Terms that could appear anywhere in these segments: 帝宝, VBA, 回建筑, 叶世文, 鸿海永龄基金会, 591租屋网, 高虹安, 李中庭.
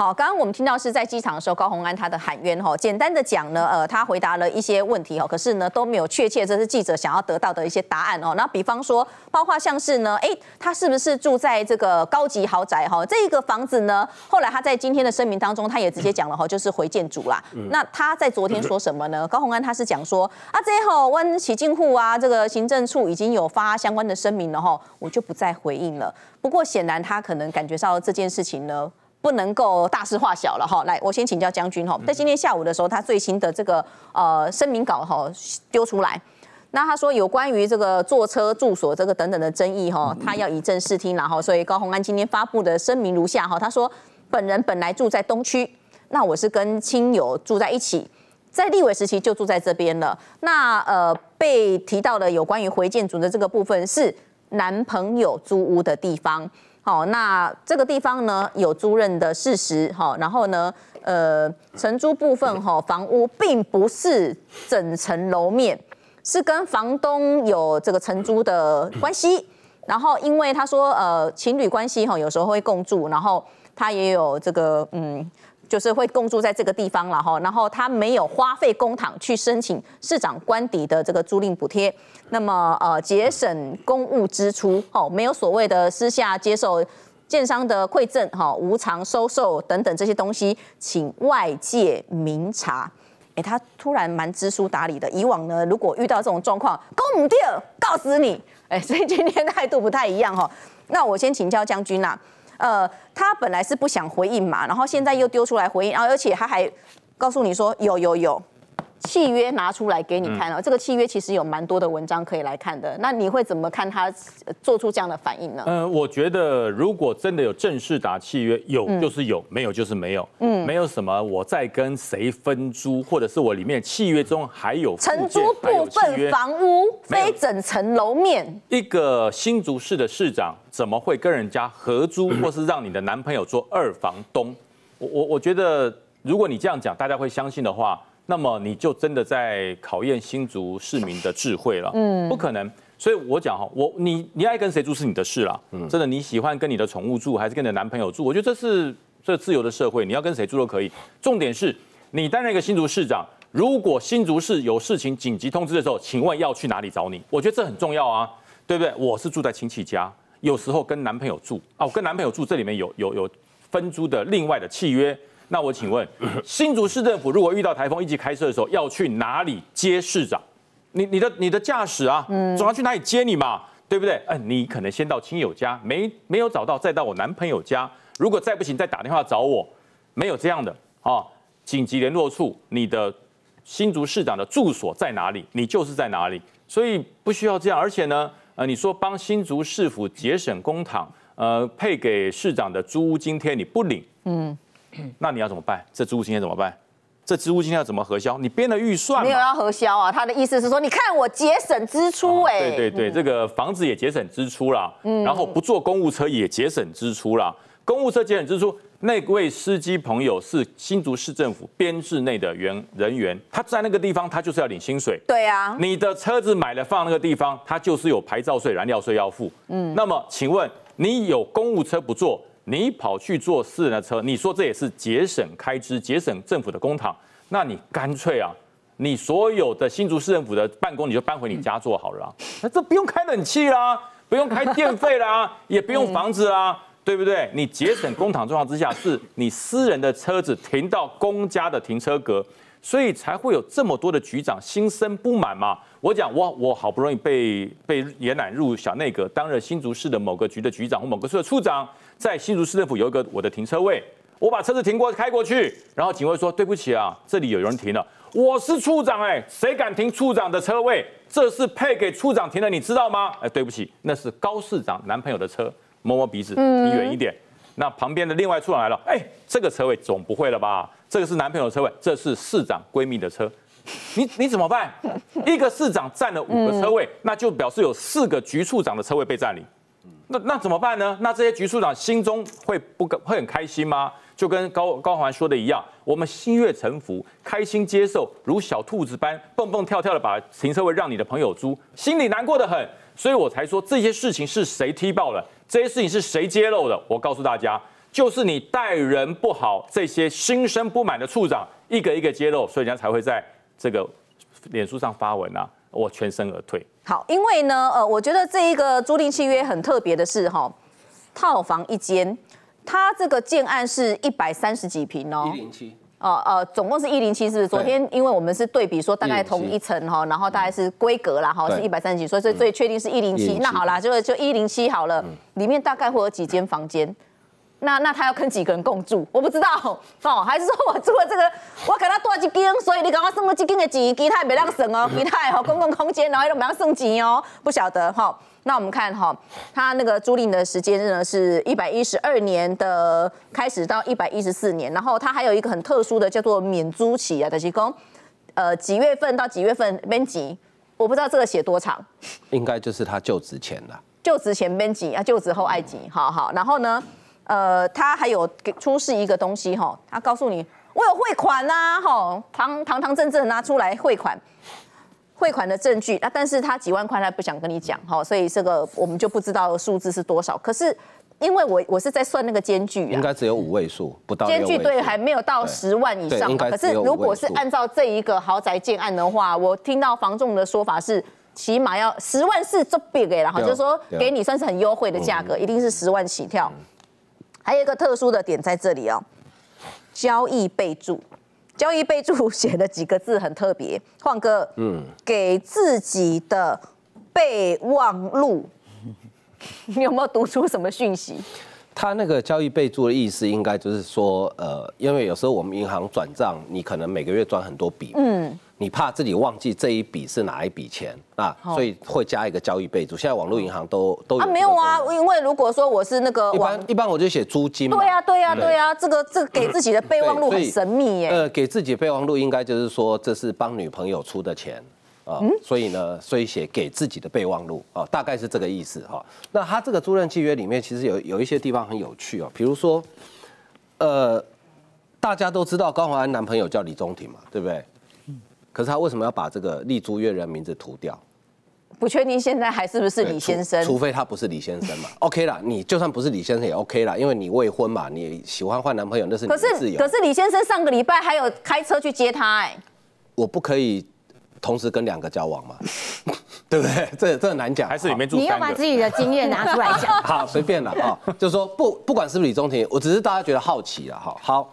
好，刚刚我们听到是在机场的时候，高虹安他的喊冤哈。简单的讲呢，他回答了一些问题哦，可是呢都没有确切，这是记者想要得到的一些答案哦。那比方说，包括像是呢，他是不是住在这个高级豪宅哈？这个房子呢，后来他在今天的声明当中，他也直接讲了哈，就是回建筑啦。那他在昨天说什么呢？高虹安他是讲说啊，这吼温起进户啊，这个行政处已经有发相关的声明了哈，我就不再回应了。不过显然他可能感觉到这件事情呢。 不能够大事化小了哈，来，我先请教将军哈，在今天下午的时候，他最新的这个声明稿哈丢出来，那他说有关于这个坐车住所这个等等的争议哈，他要以正视听，然后所以高虹安今天发布的声明如下哈，他说本人本来住在东区，那我是跟亲友住在一起。 在立委时期就住在这边了。那被提到的有关于回建组的这个部分是男朋友租屋的地方。好，那这个地方呢有租赁的事实。好，然后呢，承租部分哈，房屋并不是整层楼面，是跟房东有这个承租的关系。然后因为他说情侣关系哈，有时候会共住，然后他也有这个就是会共住在这个地方了哈，然后他没有花费公帑去申请市长官邸的这个租赁补贴，那么节省公务支出，哦，没有所谓的私下接受建商的馈赠，哈，无偿收受等等这些东西，请外界明察。他突然蛮知书达理的，以往呢，如果遇到这种状况，公唔对，告死你，所以今天态度不太一样哈。那我先请教将军啦。 他本来是不想回应嘛，然后现在又丢出来回应，然后而且他还告诉你说有契约拿出来给你看哦，这个契约其实有蛮多的文章可以来看的。那你会怎么看他做出这样的反应呢？我觉得如果真的有正式打契约，有就是有，没有就是没有，没有什么我在跟谁分租，或者是我里面契约中还有承租部分房屋非整层楼面，一个新竹市的市长。 怎么会跟人家合租，或是让你的男朋友做二房东？我觉得，如果你这样讲，大家会相信的话，那么你就真的在考验新竹市民的智慧了。不可能。所以我讲哈，你爱跟谁住是你的事啦。真的，你喜欢跟你的宠物住，还是跟你的男朋友住？我觉得这是自由的社会，你要跟谁住都可以。重点是，你担任一个新竹市长，如果新竹市有事情紧急通知的时候，请问要去哪里找你？我觉得这很重要啊，对不对？我是住在亲戚家。 有时候跟男朋友住啊，我跟男朋友住，这里面有分租的另外的契约。那我请问，新竹市政府如果遇到台风一级开车的时候，要去哪里接市长？你的驾驶啊，总要去哪里接你嘛，对不对？你可能先到亲友家，没有找到，再到我男朋友家。如果再不行，再打电话找我。没有这样的啊，紧急联络处，你的新竹市长的住所在哪里，你就是在哪里，所以不需要这样。而且呢。 你说帮新竹市府节省公帑，配给市长的租屋津贴你不领，那你要怎么办？这租屋津贴怎么办？这租屋津贴要怎么核销？你编了预算没有要核销啊？他的意思是说，你看我节省支出，对，这个房子也节省支出啦，然后不坐公务车也节省支出啦，公务车节省支出，那位司机朋友是新竹市政府编制内的人员，他在那个地方他就是要领薪水，对啊，你的车子买了放那个地方，他就是有牌照税、燃料税要付，那么请问你有公务车不坐，你跑去坐私人的车，你说这也是节省开支、节省政府的公帑，那你干脆啊，你所有的新竹市政府的办公你就搬回你家坐好了，那这不用开冷气啦，不用开电费啦，也不用房子啦。 对不对？你节省公帑状况之下，是你私人的车子停到公家的停车格，所以才会有这么多的局长心生不满嘛。我讲我好不容易被延揽入小内阁，当了新竹市的某个局的局长或某个处的处长，在新竹市政府有一个我的停车位，我把车子开过去，然后警卫说对不起啊，这里有人停了，我是处长谁敢停处长的车位？这是配给处长停的，你知道吗？对不起，那是高市长男朋友的车。 摸摸鼻子，你远一点。那旁边的另外处长来了，这个车位总不会了吧？这个是男朋友的车位，这是市长闺蜜的车，你怎么办？一个市长占了5个车位，那就表示有4个局处长的车位被占领。那怎么办呢？那这些局处长心中会很开心吗？就跟高虹安说的一样，我们心悦诚服，开心接受，如小兔子般蹦蹦跳跳的把停车位让你的朋友租，心里难过得很。所以我才说这些事情是谁踢爆了。 这些事情是谁揭露的？我告诉大家，就是你待人不好，这些心生不满的处长一个一个揭露，所以人家才会在这个脸书上发文啊，我全身而退。好，因为呢，我觉得这一个租赁契约很特别的是哈，套房一间，它这个建案是130几坪哦，107。总共是107，是不是？昨天因为我们是对比说大概同一层哈，然后大概是规格啦哈，是130几，所以最确定是107。那好啦，就107好了，里面大概会有几间房间？那他要跟几个人共住？我不知道哦，还是说我住了这个，我给他多几间，所以你赶快送我几间的钱，其他也别让省哦，其他哦公共空间，然后也不要送钱哦，不晓得哈。那我们看哈，他那个租赁的时间呢是112年的开始到114年，然后他还有一个很特殊的叫做免租期啊，就是说几月份到几月份免钱，我不知道这个写多长，应该就是他就职前了，就职前免钱啊，就职后爱钱，好，然后呢？他还有出示一个东西哈，他告诉你我有汇款啊，哈，堂堂正正拿出来汇款的证据啊，但是他几万块他不想跟你讲哈，所以这个我们就不知道数字是多少。可是因为我是在算那个间距啊，应该只有5位数不到6位数，间距对还没有到10万以上。可是如果是按照这一个豪宅建案的话，我听到房仲的说法是。起码要10万是最 big 的啦，就是说给你算是很优惠的价格，一定是10万起跳。还有一个特殊的点在这里哦，交易备注写了几个字很特别，晃哥，给自己的备忘录，你有没有读出什么讯息？他那个交易备注的意思，应该就是说，因为有时候我们银行转账，你可能每个月转很多笔，你怕自己忘记这一笔是哪一笔钱啊，所以会加一个交易备注。现在网络银行都有啊，没有啊，因为如果说我是那个一般我就写租金嘛。对啊，这个给自己的备忘录很神秘耶。给自己备忘录应该就是说这是帮女朋友出的钱。所以写给自己的备忘录啊，大概是这个意思哈。那他这个租赁契约里面其实有一些地方很有趣哦，比如说，大家都知道高虹安男朋友叫李中庭嘛，对不对？可是他为什么要把这个立租约人名字涂掉？不确定现在还是不是李先生，除非他不是李先生嘛。OK 啦，你就算不是李先生也 OK 啦，因为你未婚嘛，你喜欢换男朋友那是你的自由。可是李先生上个礼拜还有开车去接他哎，我不可以。同时跟2个交往嘛，对不对？这难讲，还是里面住3个。你又把自己的经验拿出来讲，好随便了啊、哦，就是说不管是不是李中庭，我只是大家觉得好奇了哈。好，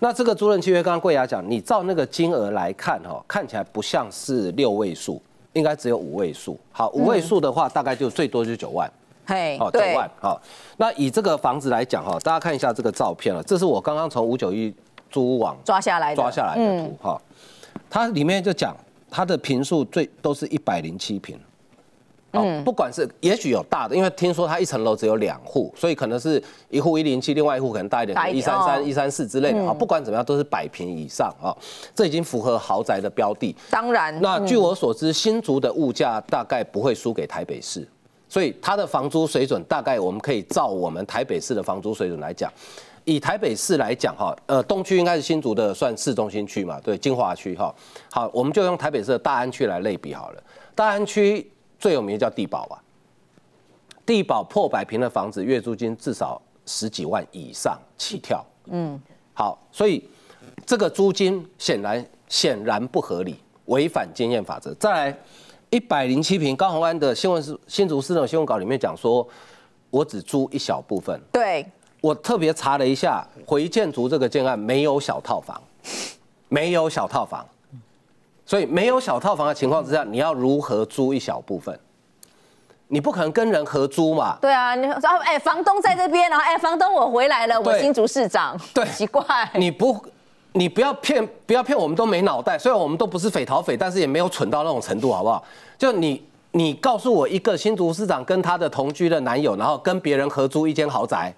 那这个租赁契约，刚刚桂雅讲，你照那个金额来看哈，看起来不像是6位数，应该只有5位数。好，5位数的话，大概就最多就9万。嘿，哦，9万。好，那以这个房子来讲哈，大家看一下这个照片了，这是我刚刚从591租屋网抓下来的图哈，它里面就讲。它的坪数都是107坪，不管是也许有大的，因为听说它一层楼只有2户，所以可能是一户107，另外一户可能大一点，133、134之类的啊。不管怎么样，都是100坪以上啊，这已经符合豪宅的标的。当然，那据我所知，新竹的物价大概不会输给台北市，所以它的房租水准大概我们可以照我们台北市的房租水准来讲。以台北市来讲，哈，东区应该是新竹的算市中心区嘛，对，精华区哈。好，我们就用台北市的大安区来类比好了。大安区最有名的叫帝宝吧，帝宝破100坪的房子，月租金至少10几万以上起跳。好，所以这个租金显然不合理，违反经验法则。再来，107坪高虹安的新竹市的新闻稿里面讲说，我只租一小部分。对。我特别查了一下，回建筑这个建案没有小套房，所以没有小套房的情况之下，你要如何租一小部分？你不可能跟人合租嘛？对啊，你说哎，房东在这边，然后哎，房东我回来了，我新竹市长，对，奇怪，你不要骗我们都没脑袋，虽然我们都不是匪逃匪，但是也没有蠢到那种程度，好不好？就你告诉我一个新竹市长跟他的同居的男友，然后跟别人合租一间豪宅。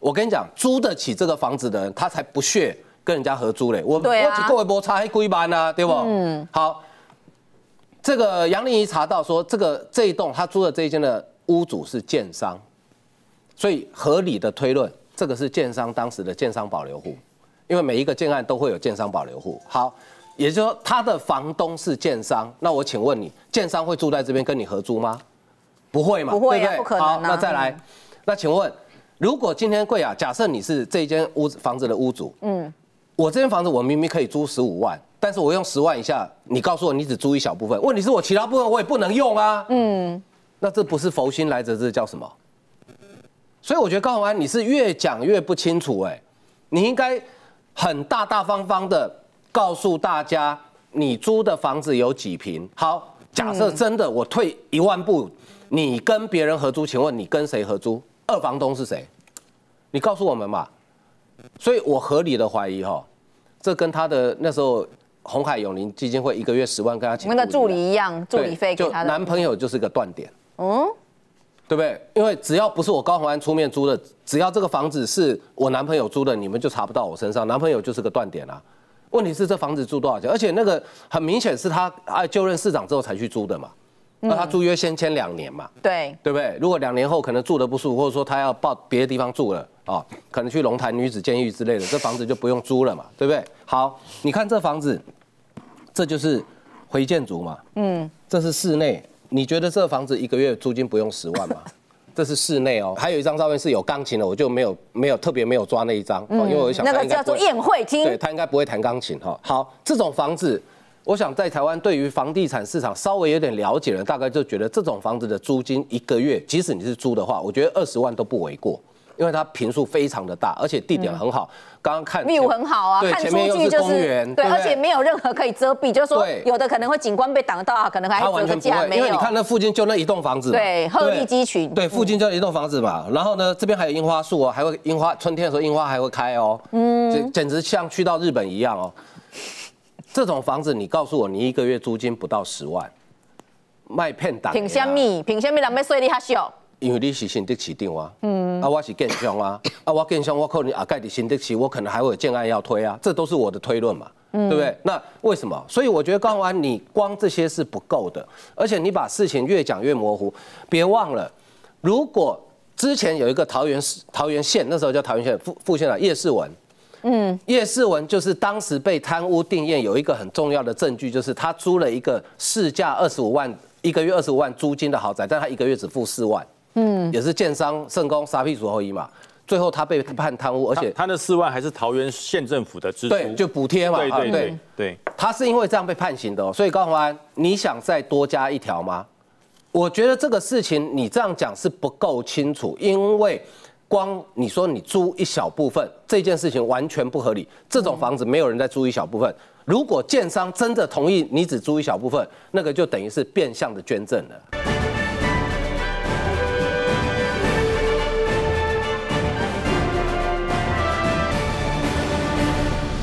我跟你讲，租得起这个房子的人，他才不屑跟人家合租嘞。我只够微博查黑龟班呐，对不？好，这个杨丽仪查到说，这一栋他租的这一间的屋主是建商，所以合理的推论，这个是建商当时的建商保留户，因为每一个建案都会有建商保留户。好，也就是说他的房东是建商，那我请问你，建商会住在这边跟你合租吗？不会嘛？不会啊，不可能啊。好，那再来，那请问。如果今天贵啊，假设你是这一间房子的屋主，嗯，我这间房子我明明可以租15万，但是我用10万以下，你告诉我你只租一小部分，问题是我其他部分我也不能用啊，嗯，那这不是佛心来着，这叫什么？所以我觉得高虹安你是越讲越不清楚，哎，你应该很大方的告诉大家你租的房子有几坪。好，假设真的我退1万步，你跟别人合租，请问你跟谁合租？二房东是谁？你告诉我们嘛。所以我合理的怀疑哈，这跟他的那时候鸿海永龄基金会1个月10万跟他请我们的助理一样，助理费给他的男朋友就是个断点，嗯，对不对？因为只要不是我高虹安出面租的，只要这个房子是我男朋友租的，你们就查不到我身上。男朋友就是个断点啊。问题是这房子租多少钱？而且那个很明显是他就任市长之后才去租的嘛。那他租约先签2年嘛，对，对不对？如果2年后可能住的不舒服，或者说他要到别的地方住了啊，可能去龙潭女子监狱之类的，这房子就不用租了嘛，对不对？好，你看这房子，这就是回建筑嘛，嗯，这是室内。你觉得这房子1个月租金不用10万吗？这是室内哦，还有一张照片是有钢琴的，我就没有抓那一张，因为我想那个叫做宴会厅，对，他应该不会弹钢琴哈。好，这种房子。我想在台湾对于房地产市场稍微有点了解了，大概就觉得这种房子的租金1个月，即使你是租的话，我觉得20万都不为过，因为它坪数非常的大，而且地点很好。刚刚看 view 很好啊，对，前面又是公园，对，而且没有任何可以遮蔽，就是说有的可能会景观被挡到啊，可能还遮个架，没有。因为你看那附近就那一栋房子，对，鹤立鸡群，对，附近就一栋房子嘛。然后呢，这边还有樱花树哦，还会樱花，春天的时候樱花还会开哦，嗯，简直像去到日本一样哦。这种房子，你告诉我，你1个月租金不到10万，卖骗党。凭什么？凭什么人要说你较俗？因为你是新竹市长啊，嗯，啊我是建商啊，啊我建商我可能啊盖在新竹市，我可能还会有建案要推啊，这都是我的推论嘛，对不对？那为什么？所以我觉得高虹安你光这些是不够的，而且你把事情越讲越模糊。别忘了，如果之前有一个桃园县，那时候叫桃园县副县长叶世文。嗯，叶世文就是当时被贪污定谳，有一个很重要的证据，就是他租了一个市价25万，1个月25万租金的豪宅，但他1个月只付4万，嗯，也是建商圣公沙屁股后裔嘛。最后他被判贪污，而且他那4万还是桃园县政府的支出，对，就补贴嘛，对，他是因为这样被判刑的哦。所以高虹安，你想再多加一条吗？我觉得这个事情你这样讲是不够清楚，因为。光你说你租一小部分这件事情完全不合理，这种房子没有人在租一小部分。如果建商真的同意你只租一小部分，那个就等于是变相的捐赠了。